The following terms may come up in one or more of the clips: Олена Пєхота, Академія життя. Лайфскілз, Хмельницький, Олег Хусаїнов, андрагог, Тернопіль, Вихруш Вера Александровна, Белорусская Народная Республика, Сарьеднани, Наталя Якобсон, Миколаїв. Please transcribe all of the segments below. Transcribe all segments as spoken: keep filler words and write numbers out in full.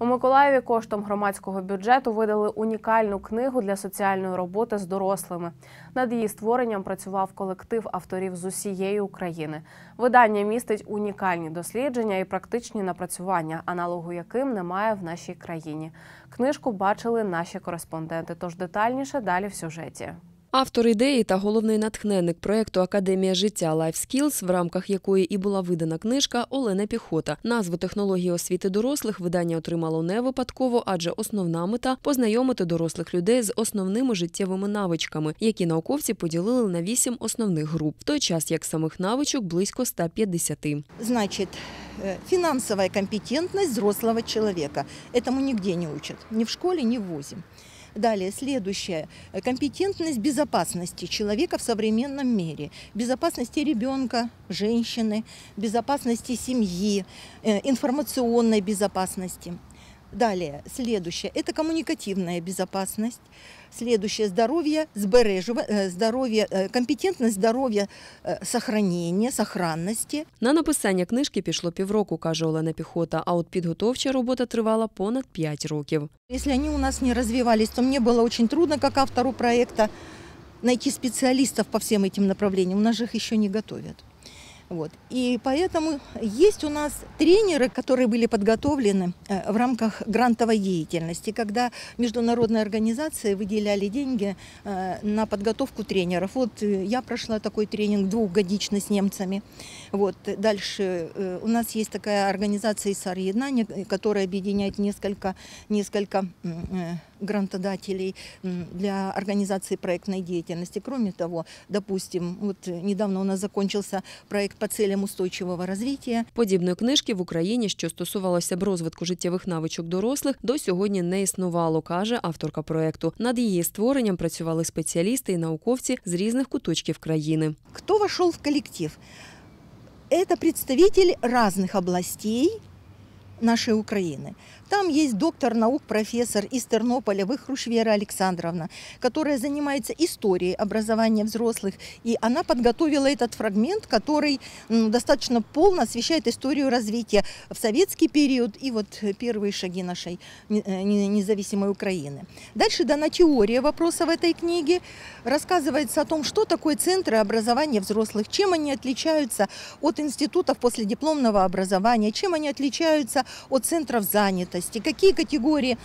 У Миколаєві коштом громадського бюджету видали унікальну книгу для соціальної роботи з дорослими. Над її створенням працював колектив авторів з усієї України. Видання містить унікальні дослідження і практичні напрацювання, аналогу яким немає в нашій країні. Книжку бачили наші кореспонденти, тож детальніше далі в сюжеті. Автор ідеї та головний натхненник проєкту «Академія життя. Лайфскілз», в рамках якої і була видана книжка, Олена Пєхота. Назву «Технології освіти дорослих» видання отримало не випадково, адже основна мета – познайомити дорослих людей з основними життєвими навичками, які науковці поділили на вісім основних груп, в той час як самих навичок близько ста п'ятдесяти. Значить, фінансова компетентність взрослого людини. Цьому ніде не вчать, ні в школі, ні в вузі. Далее, следующее. Компетентность безопасности человека в современном мире. Безопасности ребенка, женщины, безопасности семьи, информационной безопасности. Далее, следующее, это коммуникативная безопасность. Следующее, здоровье, здоровье, компетентность здоровья, сохранение, сохранности. На написання книжки пішло півроку, каже Олена Пєхота, а от підготовча робота тривала понад п'ять років. Якщо вони у нас не розвивались, то мені було дуже трудно, як автору проєкту, знайти спеціалістів по всім цим направленням. У нас же їх ще не готують. Вот. И поэтому есть у нас тренеры, которые были подготовлены в рамках грантовой деятельности, когда международные организации выделяли деньги на подготовку тренеров. Вот я прошла такой тренинг двухгодичный с немцами. Вот. Дальше у нас есть такая организация «Сарьеднани», которая объединяет несколько, несколько грантодателей для организации проектной деятельности. Кроме того, допустим, вот недавно у нас закончился проект по цілям устойчивого розвитку. Подібної книжки в Україні, що стосувалося б розвитку життєвих навичок дорослих, до сьогодні не існувало, каже авторка проєкту. Над її створенням працювали спеціалісти і науковці з різних куточків країни. Хто війшов в колектив? Це представники різних областей нашей Украины. Там есть доктор наук, профессор из Тернополя Вихруш Вера Александровна, которая занимается историей образования взрослых, и она подготовила этот фрагмент, который достаточно полно освещает историю развития в советский период и вот первые шаги нашей независимой Украины. Дальше дана теория вопроса в этой книге, рассказывается о том, что такое центры образования взрослых, чем они отличаются от институтов последипломного образования, чем они отличаются от центрів зайнятості, які категорії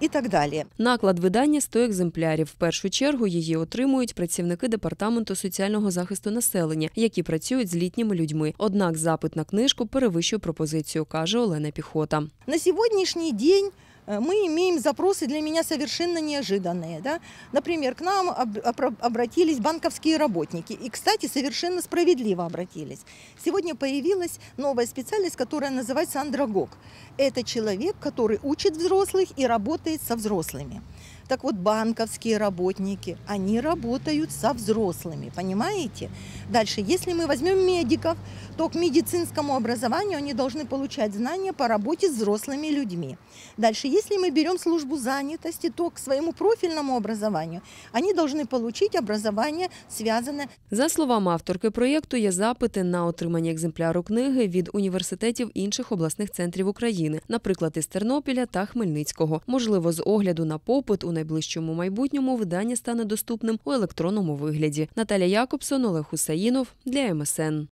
і так далі. Наклад видання – сто екземплярів. В першу чергу її отримують працівники Департаменту соціального захисту населення, які працюють з літніми людьми. Однак запит на книжку перевищує пропозицію, каже Олена Пєхота. На сьогоднішній день мы имеем запросы для меня совершенно неожиданные. Да? Например, к нам об, об, обратились банковские работники. И, кстати, совершенно справедливо обратились. Сегодня появилась новая специальность, которая называется андрагог. Это человек, который учит взрослых и работает со взрослыми. Так вот, банковские работники, они работают со взрослыми, понимаете? Дальше, если мы возьмем медиков, то к медицинскому образованию они должны получать знания по работе с взрослыми людьми. Дальше, если мы берем службу занятости, то к своему профильному образованию они должны получить образование, связанное... За словами авторки проєкту, є запити на отримання екземпляру книги від університетів інших обласних центрів України, наприклад, із Тернопіля та Хмельницького. Можливо, з огляду на попит у найближчому майбутньому видання стане доступним у електронному вигляді. Наталя Якобсон, Олег Хусаїнов для ем ес ен.